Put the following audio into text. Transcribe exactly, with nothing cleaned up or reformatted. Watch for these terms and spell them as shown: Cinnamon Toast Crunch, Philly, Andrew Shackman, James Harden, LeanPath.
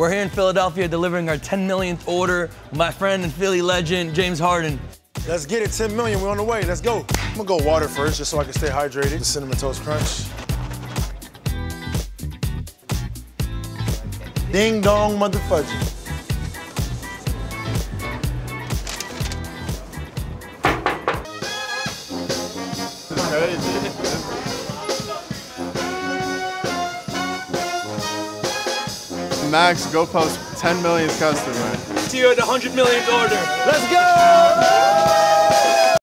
We're here in Philadelphia delivering our ten millionth order. My friend and Philly legend, James Harden. Let's get it, ten million, we're on the way, let's go. I'm gonna go water first, just so I can stay hydrated. The Cinnamon Toast Crunch. Ding dong, motherfudger. Max, go post ten million customer. See you at the one hundred millionth order. Let's go!